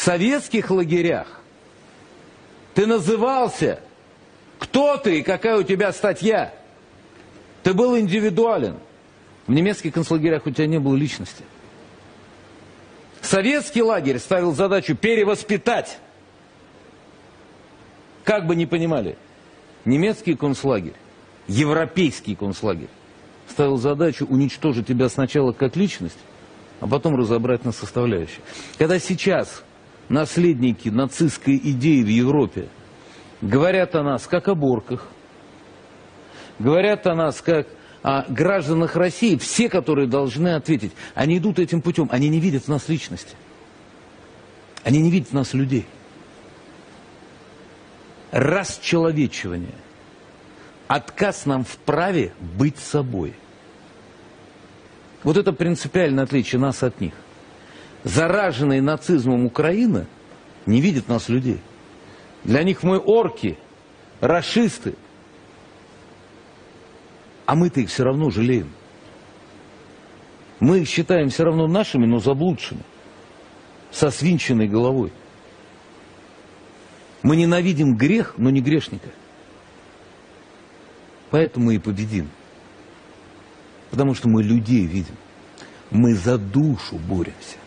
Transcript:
советских лагерях ты назывался, кто ты и какая у тебя статья. Ты был индивидуален. В немецких концлагерях у тебя не было личности. Советский лагерь ставил задачу перевоспитать. Как бы ни понимали, немецкий концлагерь, европейский концлагерь ставил задачу уничтожить тебя сначала как личность, а потом разобрать на составляющие. Когда сейчас наследники нацистской идеи в Европе говорят о нас как о борках, говорят о нас как о гражданах России, все, которые должны ответить, они идут этим путем, они не видят в нас личности, они не видят в нас людей. Расчеловечивание, отказ нам в праве быть собой. Вот это принципиальное отличие нас от них. Зараженная нацизмом Украина не видит нас людей. Для них мы орки, рашисты. А мы-то их все равно жалеем. Мы их считаем все равно нашими, но заблудшими. Со свинченной головой. Мы ненавидим грех, но не грешника. Поэтому мы и победим. Потому что мы людей видим. Мы за душу боремся.